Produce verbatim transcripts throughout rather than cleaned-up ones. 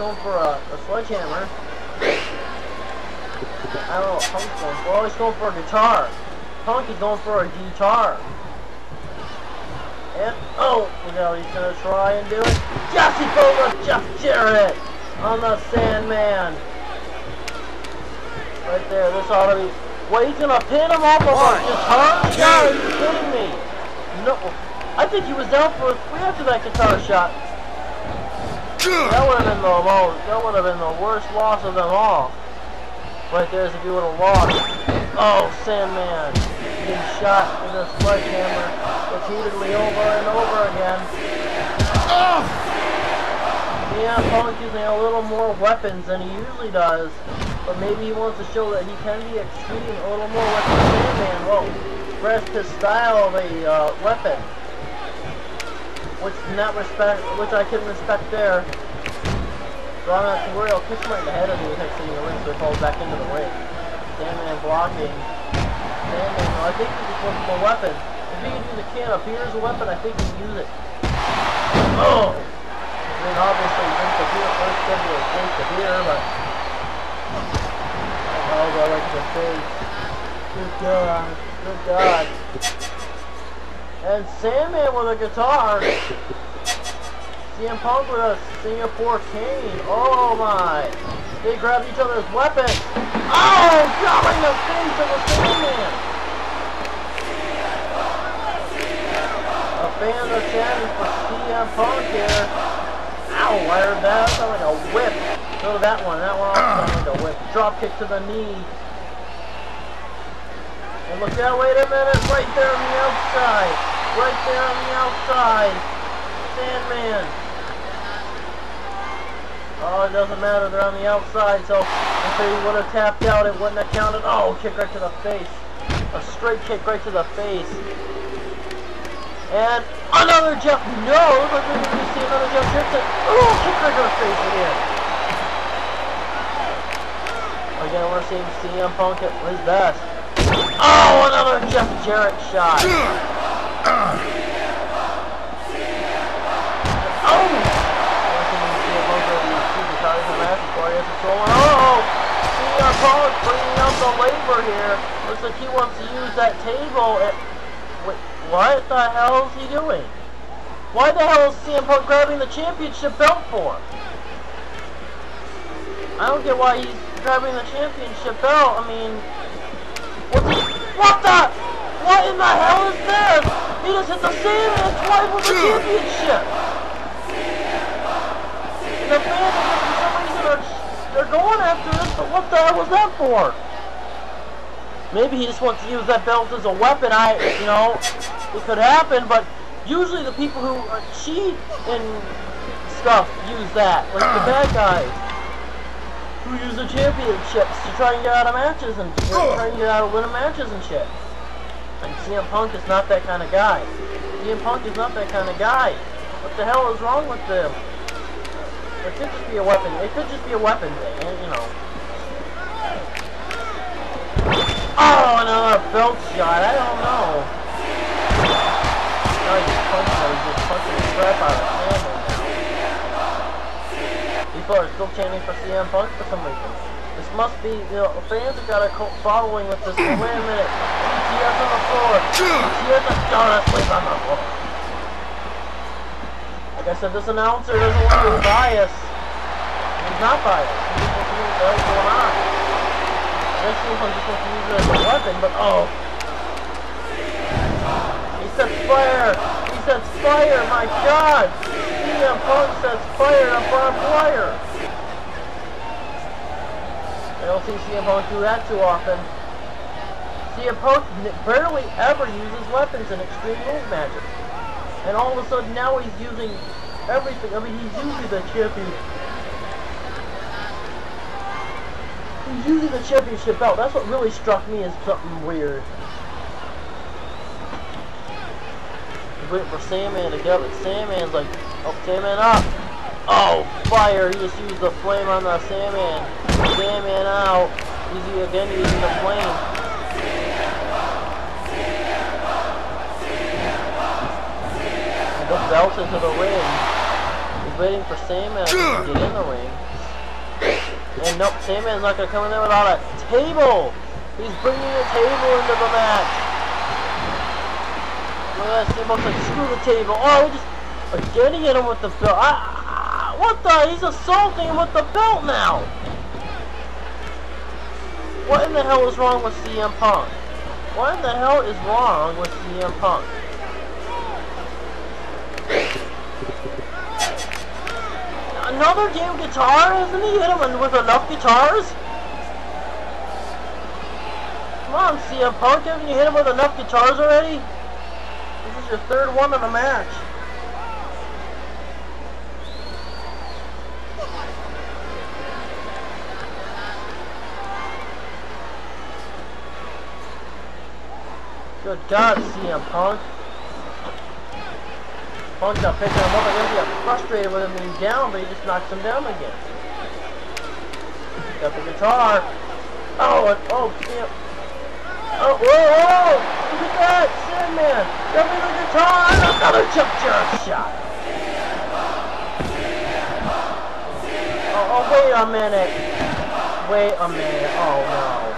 going for a, a sledgehammer. I don't know what Punk's going for. Oh, he's going for a guitar. Punk is going for a guitar. And, oh, look how he's going to try and do it. Just over Jeff Jarrett on the Sandman. Right there, this ought to be... Wait, he's going to pin him off of a guitar? No, he's kidding me. No, I think he was down for three after that guitar shot. That would have been the most, that would have been the worst loss of them all. Right there, if you would have lost. Oh, Sandman being shot with a sledgehammer repeatedly over and over again. Oh! Yeah, Punk using a little more weapons than he usually does, but maybe he wants to show that he can be extreme, a little more weapons than Sandman will express his style of a uh, weapon. Which in that respect, which I can respect there. So I'm not too worried, I'll kick him right in the head of the next thing in the ring so he falls back into the ring. Sandman blocking. Sandman, well, I think he just wants more weapon. If he can use a can up here as a weapon, I think he can use it. Oh! And then obviously Vince Kabir, first thing was Vince Kabir, but... Oh, I like the face. Good God. Good God. And Sandman with a guitar. C M Punk with a Singapore cane. Oh my. They grabbed each other's weapons. Oh, God, in the face of the Sandman. A fan of chanting for C M Punk here. Ow, I heard that. That sounded like a whip. Go to that one. That one also sounded like a whip. Drop kick to the knee. And look out, wait a minute, right there on the outside. Right there on the outside. Sandman. Oh, it doesn't matter, they're on the outside, so if they would have tapped out, it wouldn't have counted. Oh, kick right to the face. A straight kick right to the face. And another Jeff, no, look, we're going to see another Jeff Jarrett. Oh, kick right to the face again. Again, we're seeing C M Punk at his best. Oh, another Jeff Jarrett shot. Oh! Oh! C M Punk bringing out the labor here. Looks like he wants to use that table. At, wait, what the hell is he doing? Why the hell is C M Punk grabbing the championship belt for? I don't get why he's grabbing the championship belt. I mean... What the, what the? What in the hell is this? He just hit the Sandman twice with the championship. The fans, for some reason, are, they're going after this, but what the hell was that for? Maybe he just wants to use that belt as a weapon. I, you know, it could happen, but usually the people who cheat and stuff use that, like the bad guys. Who use the championships to try and get out of matches and try and get out of winning matches and shit. And C M Punk is not that kind of guy. C M Punk is not that kind of guy. What the hell is wrong with them? It could just be a weapon. It could just be a weapon thing, you know. Oh, another belt shot. I don't know. No, he's punching. He's just punching the crap out of it. Are still chanting for C M Punk for some reason. This must be, you know, fans have got a cult following with this. Wait a minute. G T S on the floor. G T S on the floor. Asleep on the floor. Like I said, this announcer doesn't want to be biased. He's not biased. He just wants to use what's going on. This one just wants to use it as a weapon, but oh. He sets fire. He sets fire. My God. C M Punk sets fire on barbed wire. I don't see C M Punk do that too often. C M Punk barely ever uses weapons in Extreme Rules matches. And all of a sudden now he's using everything. I mean, he's using the champion. He's using the championship belt. That's what really struck me as something weird. Wait for Sandman to get it. Sandman's like, oh, Sandman up. Oh, fire. He just used the flame on the Sandman. Sandman out. Easy again using the flame. The belt into the ring. He's waiting for Sandman to get in the ring. And nope, Sandman's not going to come in there without a table. He's bringing a table into the match. Look at that, Sandman's like, screw the table. Oh, he just again he hit him with the belt. Ah, what the? He's assaulting him with the belt now. What in the hell is wrong with C M Punk? What in the hell is wrong with C M Punk? Another damn guitar? Hasn't he hit him with enough guitars? Come on, C M Punk, haven't you hit him with enough guitars already? This is your third one in the match. Good God, C M Punk. Punk's not picking him up. I'm going to get frustrated with him being down, but he just knocks him down again. Got the guitar. Oh, and, oh, damn. Oh, whoa, whoa. Look at that, Sandman. Got me the guitar. Another jump shot. Oh, oh, wait a minute. Wait a minute. Oh, no.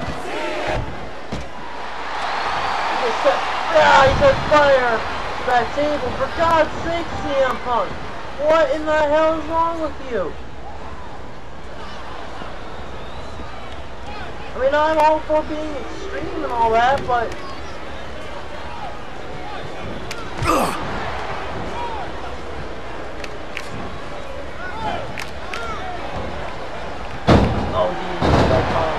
Yeah, he's on fire! That table, for God's sake, C M Punk! What in the hell is wrong with you? I mean, I'm all for being extreme and all that, but... oh, geez, that Punk.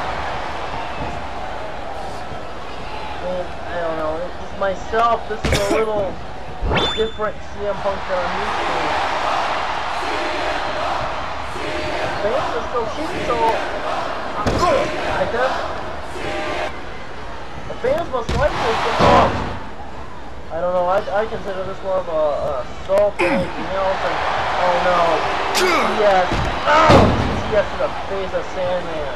I don't know. It's myself, this is a little different C M Punk than I'm used to. Fans are still cheap, so I guess the fans must like this. But I don't know. I I consider this more of a, a assault than anything else. And, oh no, G T S! Oh, G T S to the face of Sandman.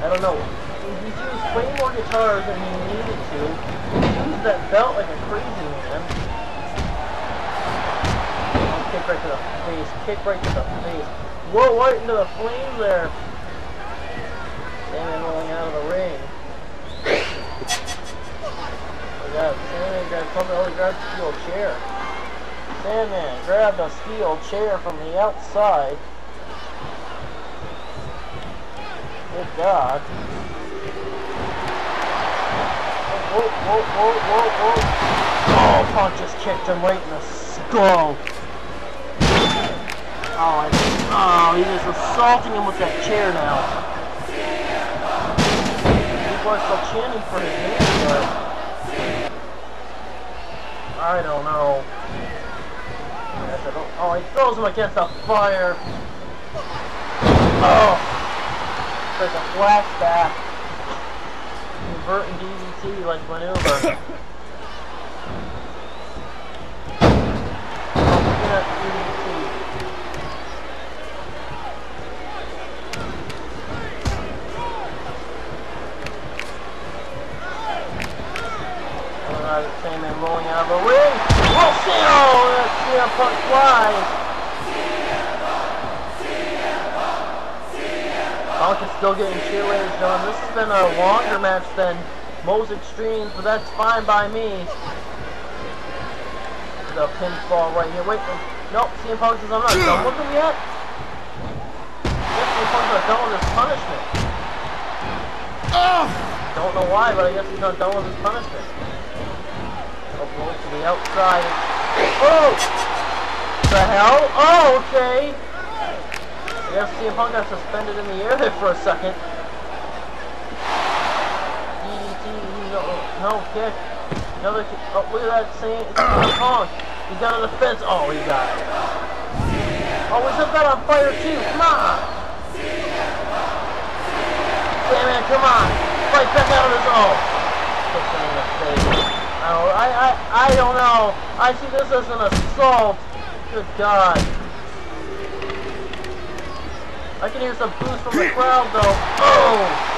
I don't know. He's used way more guitars than he needed to. He used that belt like a crazy man. Kick right to the face. Kick right to the face. Whoa, right into the flames there. Sandman rolling out of the ring. Look at that. Sandman grabbed something. Oh, he grabbed a steel chair. Sandman grabbed a steel chair from the outside. Good God. Whoa, whoa, whoa, whoa, whoa. Oh, Punk just kicked him right in the skull. Oh, I, oh, he is assaulting him with that chair now. People are still chanting for his name, but... I don't know. Oh, he throws him against the fire. Oh. There's a flashback, converting D D T like maneuver. Oh, look at D D T. And now the same man rolling out of the ring. We'll see. Oh, that's C M Punk flies. Punk is still getting cheerleaders done. This has been a longer match than most extremes, but that's fine by me. The pinfall right here. Wait, nope, C M Punk says I'm not done with him yet. Yes, C M Punk's not done with his punishment. Don't know why, but I guess he's not done with his punishment. Oh, blow to the outside. Oh! What the hell? Oh, okay! I guess C M Punk got suspended in the air there for a second. D D T, no, no kick. Another kick. Oh, look at that, C M Punk. He's got a defense. Oh, he got it. Oh, we set that on fire too. Come on. Damn it, come on. Fight back out of his own. Puts him in the face. Oh, I, I, I don't know. I see this as an assault. Good God. I can hear some booze from the crowd, though. Oh!